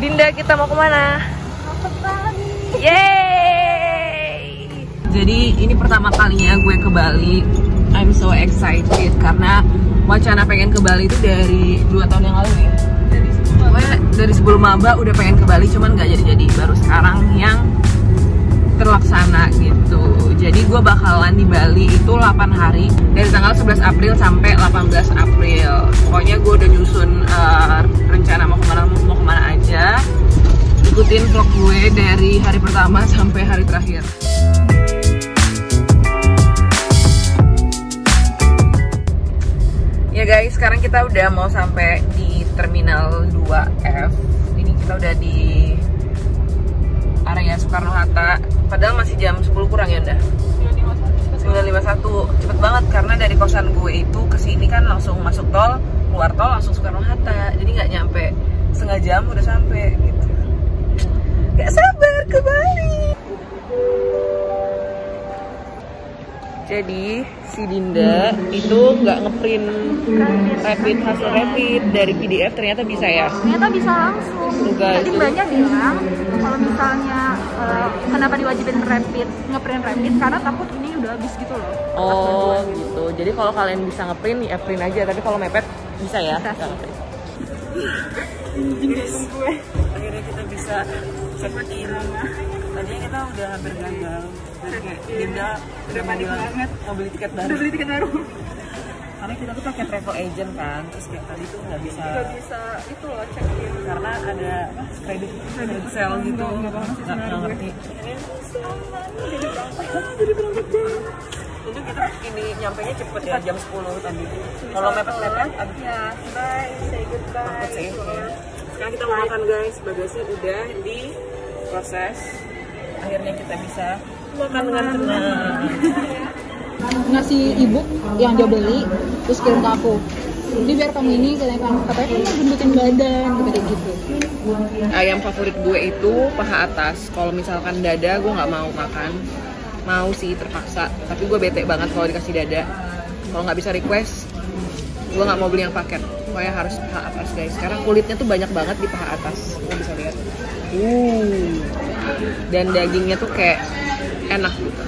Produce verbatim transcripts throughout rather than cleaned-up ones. Dinda, kita mau kemana? Mau ke Bali. Yeay! Jadi ini pertama kalinya gue ke Bali. I'm so excited karena wacana pengen ke Bali itu dari dua tahun yang lalu ya. Dari sebelum gue dari sebelum maba udah pengen ke Bali, cuman nggak jadi-jadi. Baru sekarang yang terlaksana gitu. Jadi gue bakalan di Bali itu delapan hari, dari tanggal sebelas April sampai delapan belas April. Pokoknya gue udah nyusun uh, rencana mau kemana mau kemana aja. Ikutin vlog gue dari hari pertama sampai hari terakhir. Ya guys, sekarang kita udah mau sampai di Terminal dua F. Ini kita udah di area Soekarno-Hatta, padahal masih jam sepuluh kurang ya udah. sembilan lima satu, cepet banget karena dari kosan gue itu ke sini kan langsung masuk tol, keluar tol langsung Soekarno-Hatta, jadi nggak nyampe setengah jam udah sampai gitu. Gak sabar ke Bali. Jadi si Dinda itu nggak ngeprint rapid hasil rapid dari P D F, ternyata bisa ya? Ternyata bisa langsung. Tadi banyak bilang kalau misalnya uh, kenapa diwajibin rapid ngeprint rapid karena takut ini udah habis gitu loh. Oh gitu. gitu. Jadi kalau kalian bisa ngeprint ya print aja, tapi kalau mepet bisa ya? Bisa. Akhirnya kita bisa seperti Ilona. Tadinya kita udah hampir gagal. Dinda udah panik banget mau beli tiket baru. Udah beli tiket baru. Karena kita tuh pakai travel agent kan, terus kayak tadi tuh nggak bisa. Nggak bisa itu loh check in. Karena ada kredit kredit sale gitu. Nggak ngerti. Jadi berangkat jauh. Untung kita ini nyampe nya cepet ya, jam sepuluh tadi. Kalau mepet-mepet, abisnya bye, say goodbye. Sekarang kita mau makan guys, bagasi udah diproses. Akhirnya kita bisa makan dengan tenang. Ngasih ebook yang dia beli terus kirim ke aku, jadi biar kamu ini katanya kamu gendutin badan kayak gitu. Ayam favorit gue itu paha atas, kalau misalkan dada gue nggak mau makan, mau sih terpaksa, tapi gue bete banget kalau dikasih dada. Kalau nggak bisa request gue nggak mau beli yang paket, pokoknya harus paha atas guys karena kulitnya tuh banyak banget di paha atas, lo bisa lihat. Uh dan dagingnya tuh kayak enak gitu.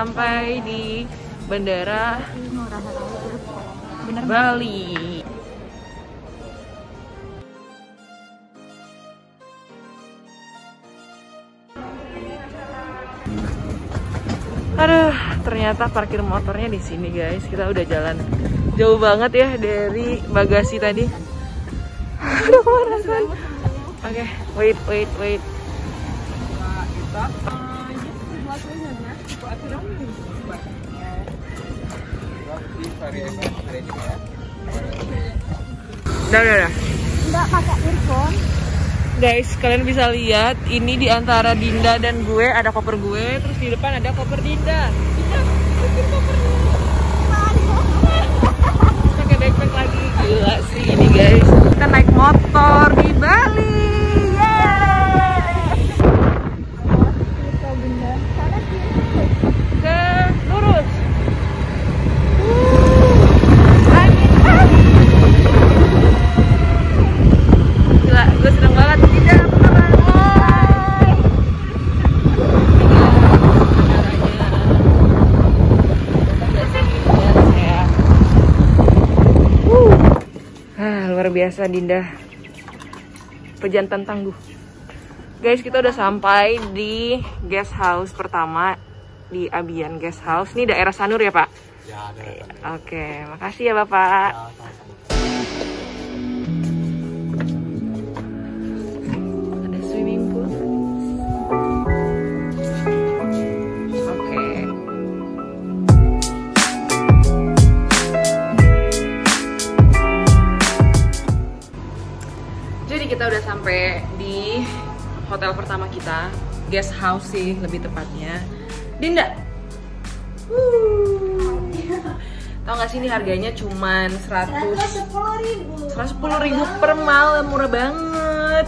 Sampai di bandara Bali. Aduh, ternyata parkir motornya di sini guys. Kita udah jalan jauh banget ya dari bagasi tadi. Aduh, marasan. Oke, okay, wait, wait, wait. Udah, udah, udah. Nggak pakai earphone. Guys, kalian bisa lihat ini di antara Dinda dan gue ada koper gue, terus di depan ada koper Dinda. Dinda, bikin koper dulu. Pakai backpack lagi. Gila sih ini guys. Kita naik motor di Bali. Yeay. Ke lurus. Uh. Senang banget. Dinda, apa kabar? Hai. Uh. Ah, luar biasa Dinda. Pejantan tangguh. Guys, kita udah sampai di guest house pertama di Abyan Guest House. Ini daerah Sanur ya, Pak? Ya, daerah Sanur. Oke, makasih ya, Bapak. Ya, sama-sama. Ada swimming pool. Oke. Jadi kita udah sampai di hotel pertama kita, guest house sih lebih tepatnya. Dinda, wuh, tau gak sih ini harganya cuman seratus sepuluh ribu, seratus sepuluh ribu per malam, murah banget.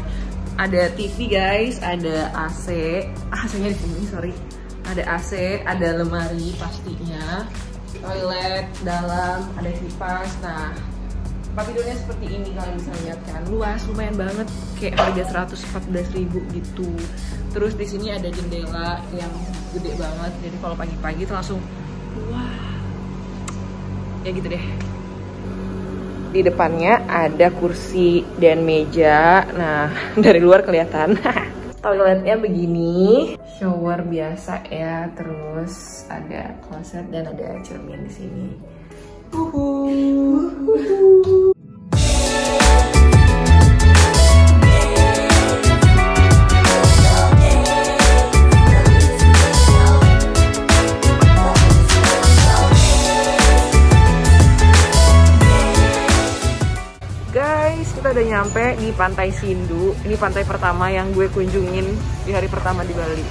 Ada T V guys, ada A C, A C-nya di sini, sorry. Ada A C, ada lemari pastinya, toilet dalam, ada kipas. Nah, tempat tidurnya seperti ini, kalian bisa lihat kan, luas, lumayan banget, kayak harga seratus empat belas ribu gitu. Terus di sini ada jendela yang gede banget, jadi kalau pagi-pagi itu langsung wah ya gitu deh. Di depannya ada kursi dan meja, nah dari luar kelihatan. Toiletnya begini, shower biasa ya, terus ada kloset dan ada cermin di sini. Uhuh. Udah nyampe di Pantai Sindhu. Ini pantai pertama yang gue kunjungin di hari pertama di Bali.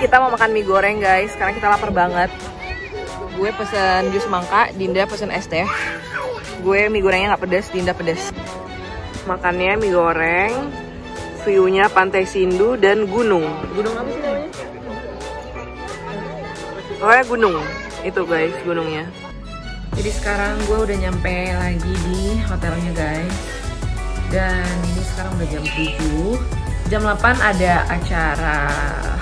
Kita mau makan mie goreng guys, karena kita lapar banget. Gue pesen jus mangga, Dinda pesen es teh. Gue mie gorengnya nggak pedas, Dinda pedas. Makannya mie goreng, view-nya Pantai Sindhu dan gunung. Gunung apa sih namanya? Oh ya gunung, itu guys gunungnya. Jadi sekarang gue udah nyampe lagi di hotelnya guys. Dan ini sekarang udah jam tujuh. Jam delapan ada acara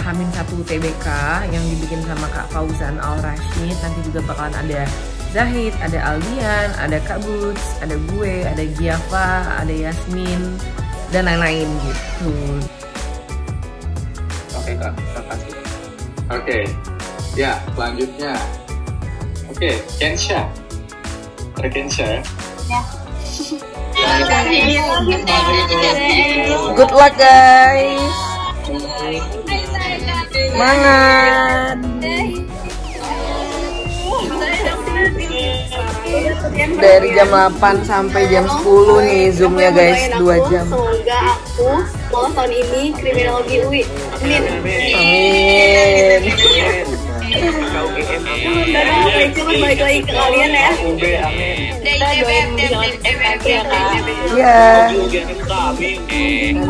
Hamin satu T B K yang dibikin sama Kak Fauzan Al Rashid. Nanti juga bakalan ada Zahid, ada Aldian, ada Kak Buts, ada gue, ada Giafa, ada Yasmin, dan lain-lain gitu. Oke Kak, terima kasih. Oke, ya selanjutnya. Oke, Kensha. Ada Kensha ya? Ya. Good luck guys. Semangat. Dari jam delapan sampai jam sepuluh nih zoomnya guys, dua jam. Semoga aku sekolah tahun ini kriminologi U I. Amin. Amin. Amin. Cuma balik lagi ke kalian ya. Kita doain jangan F F ya kak. Iya.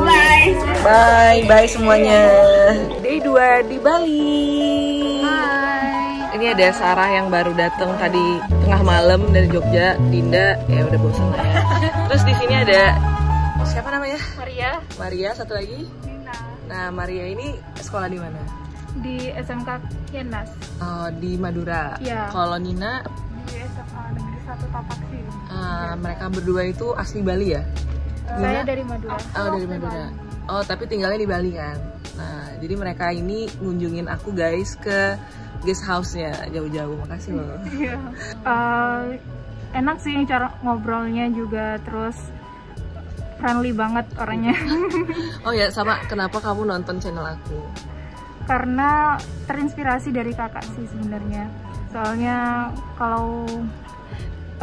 Bye. Bye bye semuanya. Day dua di Bali. Hai. Ini ada Sarah yang baru datang tadi tengah malam dari Jogja. Dinda ya udah bosan lah. Terus di sini ada siapa namanya? Maria. Maria satu lagi. Nina. Nah Maria ini sekolah di mana? Di S M K Kienas. Oh, di Madura. Iya. Kalau Nina di S M A Negeri satu Tapak Sini. Uh, mereka berdua itu asli Bali ya? Uh, saya dari Madura. Oh, dari Madura. Oh, tapi tinggalnya di Bali kan. Nah, jadi mereka ini ngunjungin aku guys ke guest house-nya jauh-jauh. Makasih loh. Iya. Uh, enak sih cara ngobrolnya juga, terus friendly banget orangnya. Oh ya, sama kenapa kamu nonton channel aku? Karena terinspirasi dari kakak sih sebenarnya. Soalnya kalau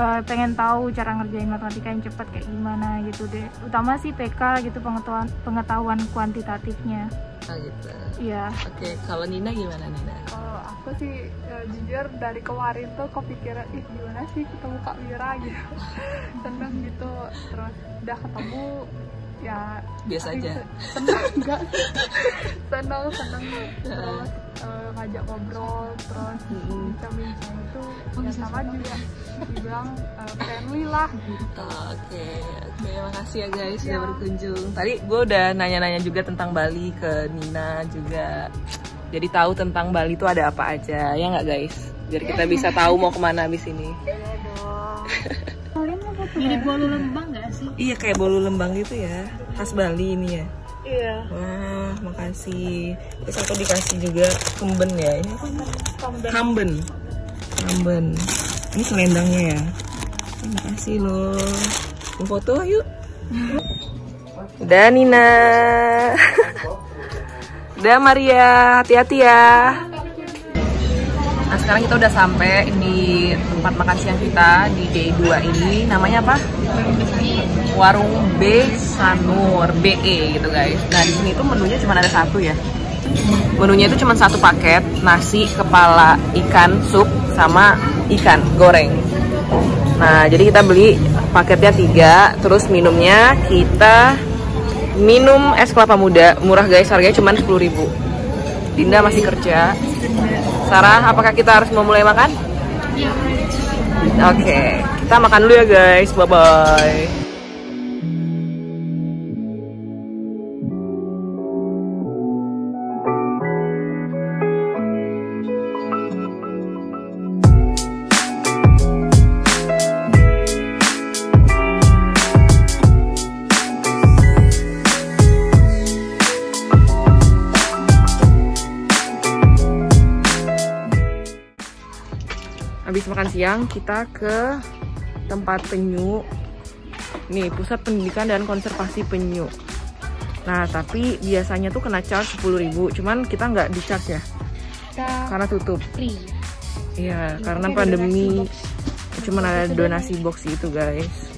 uh, pengen tahu cara ngerjain matematika yang cepat kayak gimana gitu deh. Utama sih P K gitu, pengetahuan pengetahuan kuantitatifnya. Jakarta gitu. Iya. Oke, okay, kalau Nina gimana Nina? Kalau aku sih uh, jujur dari kemarin tuh kepikiran, ih gimana sih ketemu Kak Wira gitu. Seneng gitu, terus udah ketemu ya biasa aja. Seneng enggak? Seneng, seneng. Terus uh, ngajak ngobrol, terus bincang-bincang itu oh, ya sama senang. Juga. Dibilang uh, friendly lah gitu. Oke, oh, oke okay. okay, makasih ya guys sudah ya. berkunjung. Tadi gue udah nanya-nanya juga tentang Bali ke Nina juga. Jadi tahu tentang Bali itu ada apa aja, ya nggak guys? Biar kita bisa tahu mau kemana abis ini. Iya dong. Mirip bolu lembang nggak sih? Iya kayak bolu lembang gitu ya, khas Bali ini ya. Iya. Wah, makasih. Terus aku dikasih juga kemben ya ini. Kamben. Kamben. Ini selendangnya ya. Terima kasih loh. Foto yuk. Dan Nina. Dan Maria, hati-hati ya. Nah, sekarang kita udah sampai di tempat makan siang kita di day two ini. Namanya apa? Warung B Sanur, B E gitu guys. Nah, di sini tuh menunya cuma ada satu ya. Menunya itu cuma satu paket, nasi kepala ikan sup sama ikan goreng. Nah, jadi kita beli paketnya tiga, terus minumnya kita minum es kelapa muda, murah guys, harganya cuma sepuluh ribu. Dinda masih kerja. Sarah, apakah kita harus memulai makan? Oke, okay, kita makan dulu ya guys, bye-bye. Habis makan siang kita ke tempat penyu nih, pusat pendidikan dan konservasi penyu. Nah tapi biasanya tuh kena charge sepuluh ribu, cuman kita nggak di charge ya kita karena tutup free. Iya, karena pandemi cuman ada donasi box itu guys.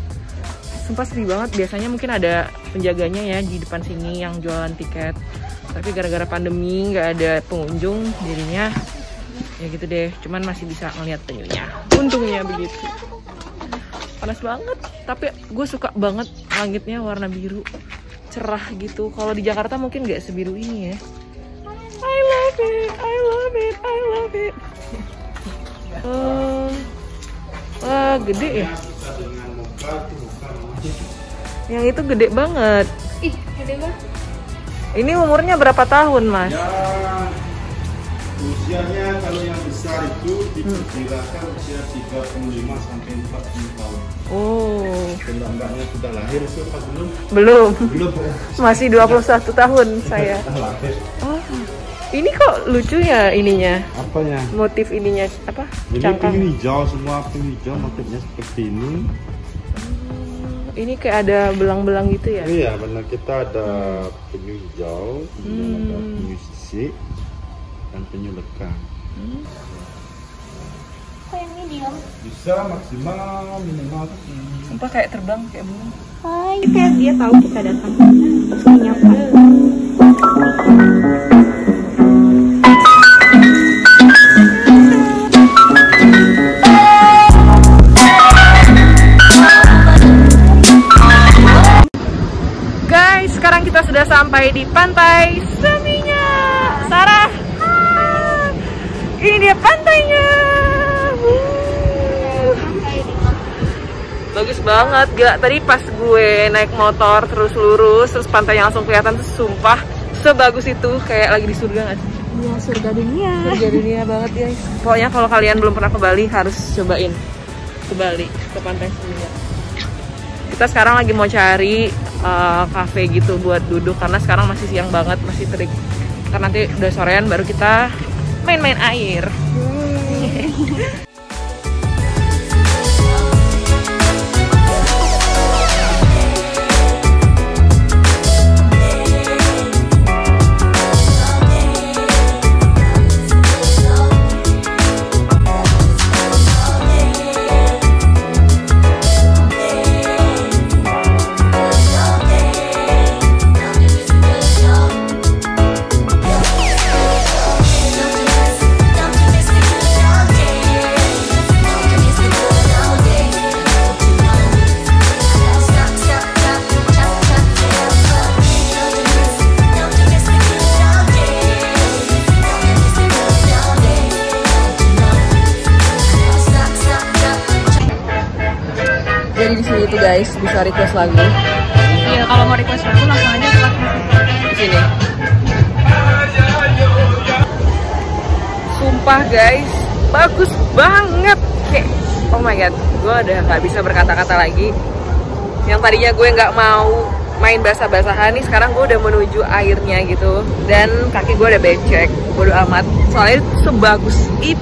Sumpah sepi banget, biasanya mungkin ada penjaganya ya di depan sini yang jualan tiket, tapi gara-gara pandemi nggak ada pengunjung jadinya ya gitu deh, cuman masih bisa ngeliat penyunya. Untungnya begitu. Panas banget, tapi gue suka banget langitnya warna biru, cerah gitu. Kalau di Jakarta mungkin gak sebiru ini ya. I love it, I love it, I love it. Uh, wah gede ya. Yang itu gede banget. Ih, gede banget. Ini umurnya berapa tahun mas? Ya. Usianya kalau yang besar itu diperkirakan usia tiga puluh lima sampai empat puluh tahun. Oh. Kalau mbaknya sudah lahir siapa belum? Belum. Belum. Masih dua puluh satu tahun saya. Oh. Ini kok lucu ya ininya. Apanya? Motif ininya apa? Cangkang. Ini hijau, semua penyu hijau motifnya seperti ini. Ini kayak ada belang-belang gitu ya? Iya, benar, kita ada penyu hijau, kemudian hmm. ada penyu sisik. Penyu lekang. Hmm. Kok yang medium? Bisa maksimal minimal. Hmm. Sumpah kayak terbang kayak burung. Hai, kayak dia tahu kita datang. Terus menyapa. Guys, sekarang kita sudah sampai di Pantai Seminyak. Sarah, ini dia pantainya. Wuh. Bagus banget gak? Tadi pas gue naik motor terus lurus, terus pantainya langsung kelihatan. Sumpah sebagus itu, kayak lagi di surga gak sih? Iya, surga dunia. Surga dunia banget guys. Pokoknya kalau kalian belum pernah ke Bali harus cobain ke Bali, ke Pantai Sindhu. Kita sekarang lagi mau cari uh, cafe gitu buat duduk, karena sekarang masih siang banget, masih terik. Karena nanti udah sorean baru kita main-main air. Hmm. guys, bisa request lagu. Iya, kalau mau request lagu langsung aja ke di sini. Sumpah guys, bagus banget. Kayak, oh my god, gue udah nggak bisa berkata-kata lagi. Yang tadinya gue nggak mau main basah-basahan nih, sekarang gue udah menuju airnya gitu. Dan kaki gue udah becek, bodo amat. Soalnya sebagus itu.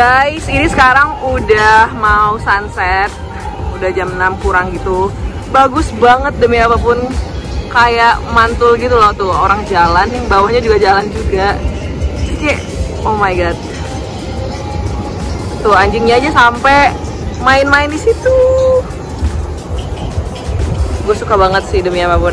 Guys, ini sekarang udah mau sunset, udah jam enam kurang gitu. Bagus banget demi apapun, kayak mantul gitu loh tuh, orang jalan, yang bawahnya juga jalan juga. Kayak, oh my god. Tuh anjingnya aja sampai main-main di situ. Gue suka banget sih demi apapun.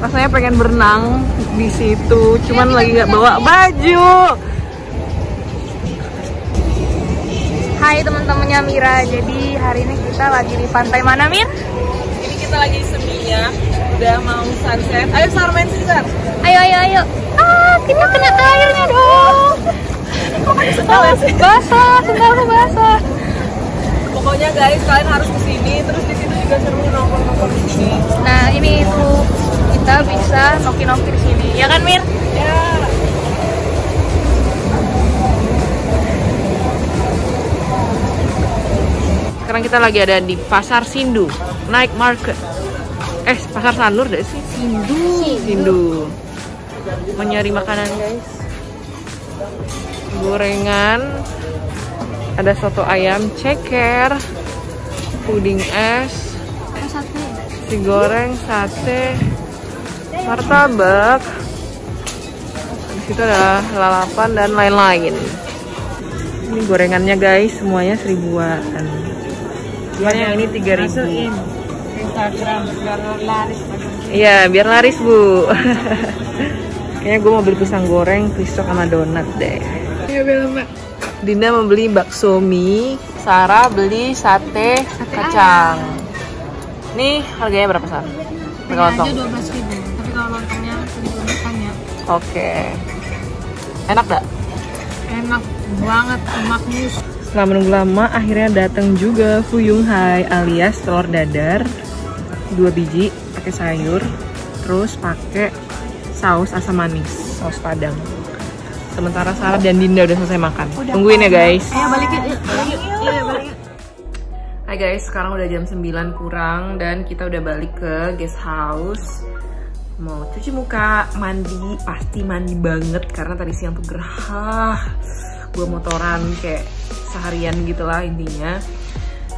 Rasanya pengen berenang di situ, cuman ya, lagi nggak bawa baju. Hai teman-temannya Mira, jadi hari ini kita lagi di pantai mana Mir? Jadi kita lagi di Seminyak, udah mau sunset. Ayo sahur main sisar. Ayo ayo ayo. Ah, kita kena airnya dong. Kok basah sih? Basah, sendal udah basah. Pokoknya guys, kalian harus kesini. Terus di situ juga seru nongkrong-nongkrong di sini. Nah ini itu. Kita bisa noki-noki di sini, ya kan Mir? Ya. Sekarang kita lagi ada di Pasar Sindhu Night Market. Eh, Pasar Sanur deh sih. Sindhu. Sindhu. Mau nyari makanan guys. Gorengan. Ada soto ayam, ceker, puding es, si goreng, sate. Martabak, di situ ada lalapan dan lain-lain. Ini gorengannya guys, semuanya seribuan. Cuman yang ini tiga ribu. Instagram biar laris. Iya, biar laris bu. Kayaknya gue mau beli pisang goreng, pisok sama donat deh. Dina membeli bakso mie, Sarah beli sate kacang. Nih harganya berapa Sarah? Harganya aja dua belas ribu. Lontongnya kan ya. Oke. Enak gak? Enak banget, emaknya. Setelah menunggu lama, akhirnya datang juga Fuyung Hai alias telur dadar, dua biji, pakai sayur, terus pakai saus asam manis, saus padang. Sementara Sarah dan Dinda udah selesai makan. Udah tungguin ya guys. Ayo balikin. Iya balikin. Hai guys, sekarang udah jam sembilan kurang dan kita udah balik ke guest house. Mau cuci muka, mandi, pasti mandi banget karena tadi siang tuh gerah. Gue motoran kayak seharian gitulah intinya.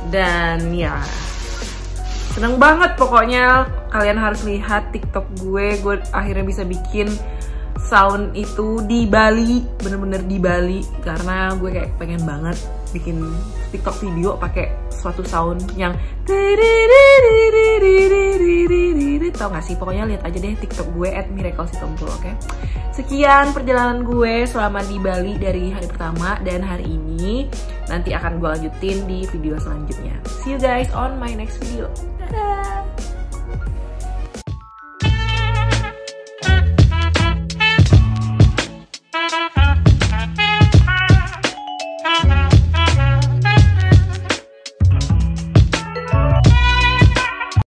Dan ya seneng banget pokoknya, kalian harus lihat TikTok gue. Gue akhirnya bisa bikin sound itu di Bali, bener-bener di Bali karena gue kayak pengen banget bikin TikTok video pakai suatu sound yang tau gak sih, pokoknya lihat aja deh TikTok gue at Miracle Sitompul, oke? Okay? Sekian perjalanan gue selama di Bali dari hari pertama dan hari ini. Nanti akan gue lanjutin di video selanjutnya. See you guys on my next video. Dadah!